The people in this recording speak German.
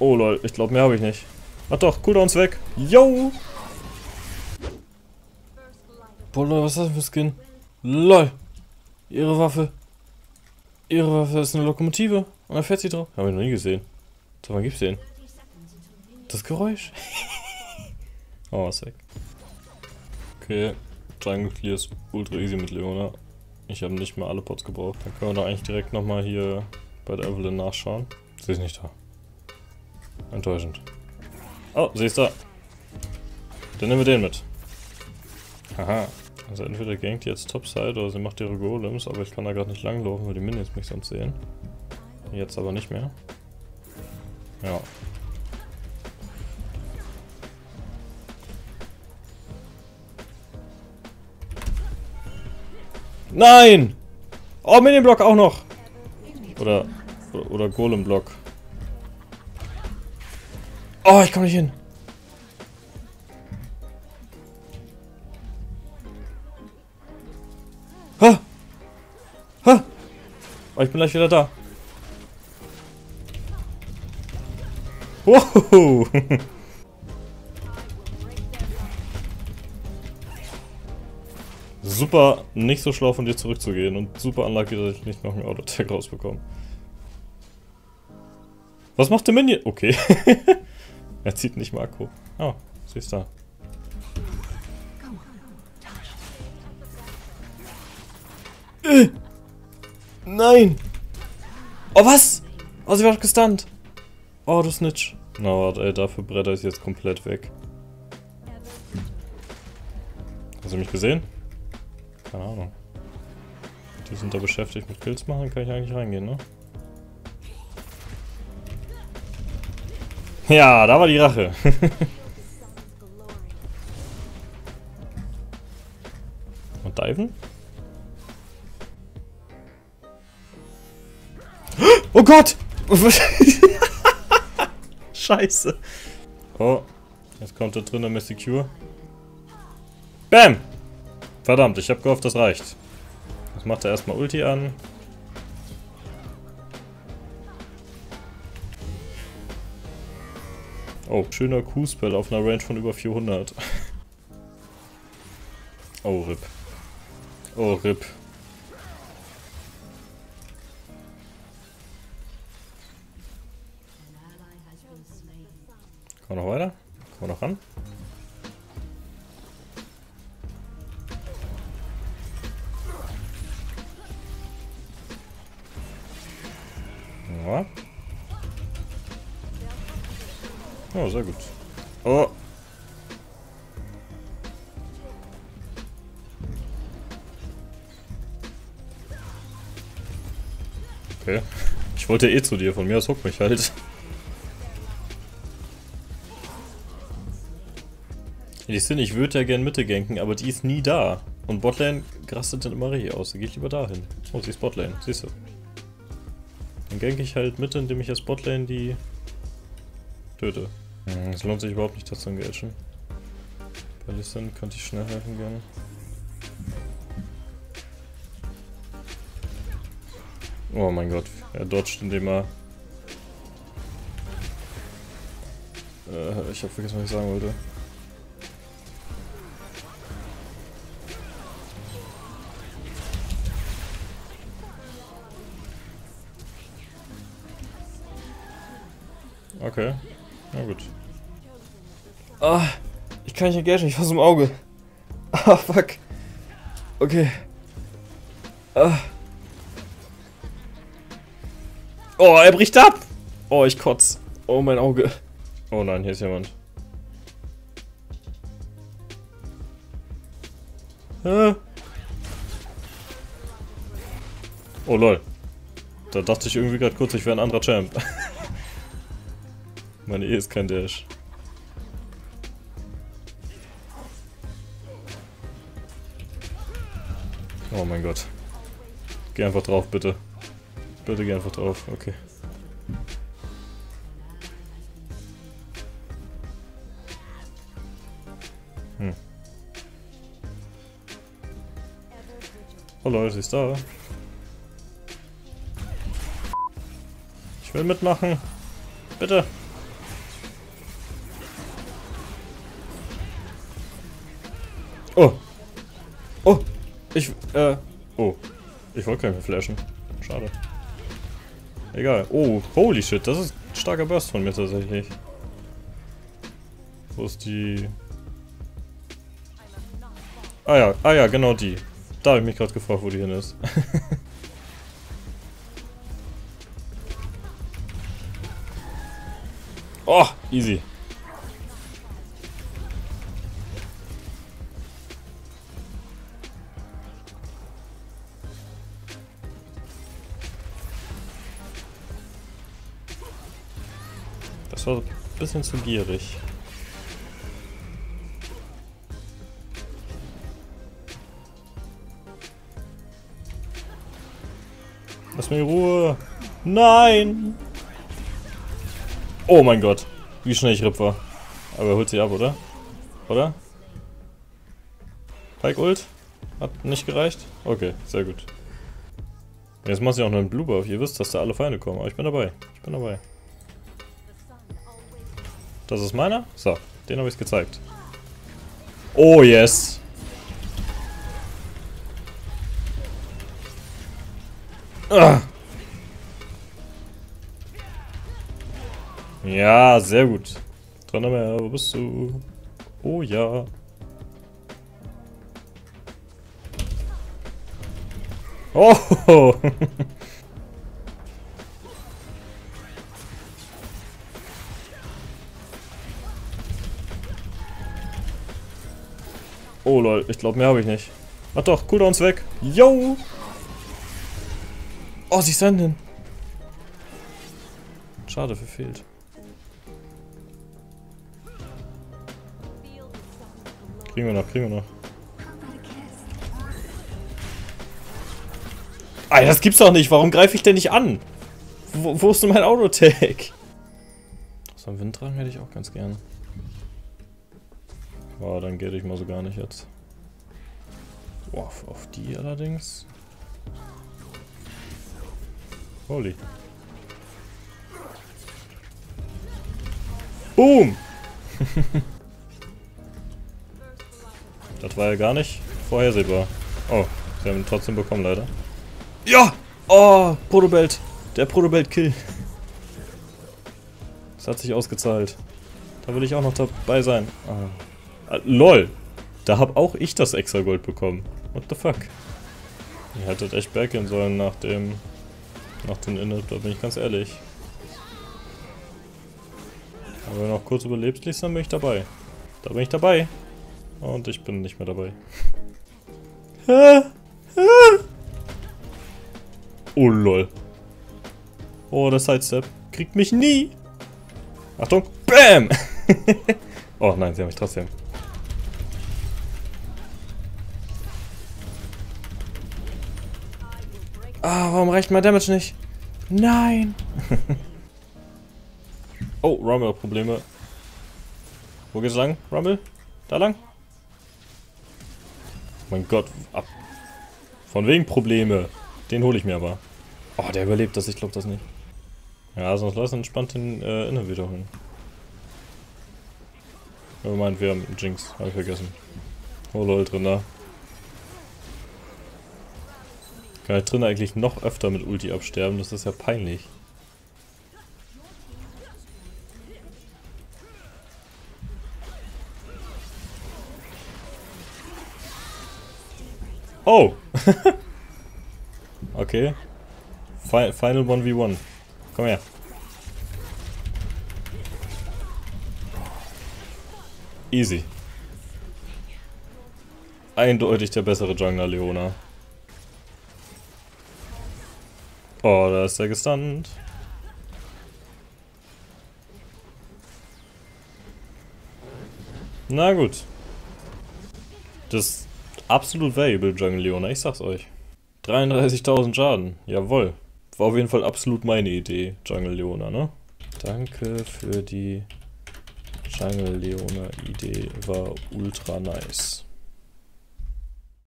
Oh lol, ich glaube mehr habe ich nicht. Ach doch, Cooldowns weg. Yo! Boah lol, was ist das für ein Skin? Lol! Ihre Waffe. Ihre Waffe ist eine Lokomotive. Und da fährt sie drauf. Haben wir noch nie gesehen. So, wann gibt's den? Das Geräusch. Oh, ist weg. Okay, Jungle Clear ist ultra easy mit Leona. Ich habe nicht mehr alle Pots gebraucht. Dann können wir doch eigentlich direkt nochmal hier bei der Evelyn nachschauen. Sie ist nicht da. Enttäuschend. Oh, sie ist da. Dann nehmen wir den mit. Haha. Also entweder gankt die jetzt Topside oder sie macht ihre Golems, aber ich kann da gerade nicht langlaufen, weil die Minions mich sonst sehen. Jetzt aber nicht mehr. Ja. Nein! Oh, Minion-Block auch noch! Oder Golem-Block. Oh, ich komme nicht hin. Ha! Ha! Oh, ich bin gleich wieder da. Wow! Super, nicht so schlau von dir zurückzugehen und super unlucky, dass ich nicht noch einen Auto-Tag rausbekomme. Was macht der Minion? Okay. Er zieht nicht Marco. Oh, sie ist da. Nein! Oh, was? Oh, sie war doch gestunt. Oh, du Snitch. Na, warte, ey, dafür bretter ich jetzt komplett weg. Hast du mich gesehen? Keine Ahnung. Die sind da beschäftigt mit Kills machen, kann ich eigentlich reingehen, ne? Ja, da war die Rache. Und diven? Oh Gott! Scheiße. Oh, jetzt kommt da drin der Mystic Q. Bam! Verdammt, ich habe gehofft, das reicht. Jetzt macht er erstmal Ulti an. Oh, schöner Q-Spell auf einer Range von über 400. Oh, RIP. Oh, RIP. Kommen wir noch weiter? Kommen wir noch ran? Ja. Oh, sehr gut. Oh. Okay. Ich wollte eh zu dir, von mir aus huckt mich halt. Die Sinn, ich würde ja gern Mitte ganken, aber die ist nie da. Und Botlane rastet dann immer richtig aus. Sie geht lieber dahin. Oh, sie ist Botlane, siehst du. Dann ganke ich halt Mitte, indem ich als Botlane die töte. Es lohnt sich überhaupt nicht, das zu engagieren. Palisand könnte ich schnell helfen gerne. Oh mein Gott, er dodgt, indem er... ich hab vergessen, was ich sagen wollte. Okay, na gut. Ah, ich kann nicht engagieren, ich war so im Auge. Ah, fuck. Okay. Ah. Oh, er bricht ab! Oh, ich kotze. Oh, mein Auge. Oh nein, hier ist jemand. Ah. Oh lol. Da dachte ich irgendwie gerade kurz, ich wäre ein anderer Champ. Meine E ist kein Dash. Oh mein Gott. Geh einfach drauf, bitte. Bitte geh einfach drauf, okay. Hm. Oh Leute, sie ist da. Ich will mitmachen. Bitte. Oh. Oh. Oh. Ich wollte keinen mehr flashen. Schade. Egal. Oh, holy shit. Das ist ein starker Burst von mir tatsächlich. Wo ist die... ah ja, genau die. Da habe ich mich gerade gefragt, wo die hin ist. Oh, easy. Das war ein bisschen zu gierig. Lass mir in Ruhe. Nein! Oh mein Gott, wie schnell ich RIP war. Aber er holt sie ab, oder? Oder? Pike Ult? Hat nicht gereicht? Okay, sehr gut. Jetzt machst du ja auch noch einen Blue-Buff. Ihr wisst, dass da alle Feinde kommen. Aber ich bin dabei. Ich bin dabei. Das ist meiner? So, den habe ich gezeigt. Oh yes! Ah. Ja, sehr gut. Dranamere, wo bist du? Oh ja. Oh! Oh lol, ich glaube, mehr habe ich nicht. Ach doch, Cooldowns weg. Yo! Oh, sie ist dann hin. Schade, verfehlt. Kriegen wir noch, kriegen wir noch. Alter, das gibt's doch nicht. Warum greife ich denn nicht an? Wo ist denn mein Autotag? So einen Windrad hätte ich auch ganz gern. Boah, dann gehe ich mal so gar nicht jetzt. Boah, auf die allerdings. Holy. Boom! Das war ja gar nicht vorhersehbar. Oh, sie haben ihn trotzdem bekommen, leider. Ja! Oh, Protobelt. Der Protobelt-Kill. Das hat sich ausgezahlt. Da will ich auch noch dabei sein. Ah, lol. Da hab auch ich das extra Gold bekommen. What the fuck? Ihr hättet echt backen sollen nach dem... Nach dem Ende, da bin ich ganz ehrlich. Aber wenn du noch kurz überlebst, dann bin ich dabei. Da bin ich dabei. Und ich bin nicht mehr dabei. Oh lol. Oh, der Sidestep. Kriegt mich nie. Achtung. Bam! Oh nein, sie haben mich trotzdem. Ah, warum reicht mein Damage nicht? Nein! Oh, Rumble-Probleme. Wo geht's lang? Rumble? Da lang? Mein Gott, ab. Von wegen Probleme. Den hole ich mir aber. Oh, der überlebt das, ich glaube das nicht. Ja, sonst lass entspannt den Inner wieder holen. Oh mein, wir haben Jinx, habe ich vergessen. Oh lol, drin da. Kann ich drin eigentlich noch öfter mit Ulti absterben? Das ist ja peinlich. Oh! Okay. Final 1v1. Komm her. Easy. Eindeutig der bessere Jungler, Leona. Oh, da ist er gestunt. Na gut. Das ist absolut valuable, Jungle Leona, ich sag's euch. 33.000 Schaden, jawohl. War auf jeden Fall absolut meine Idee, Jungle Leona, ne? Danke für die Jungle Leona Idee, war ultra nice.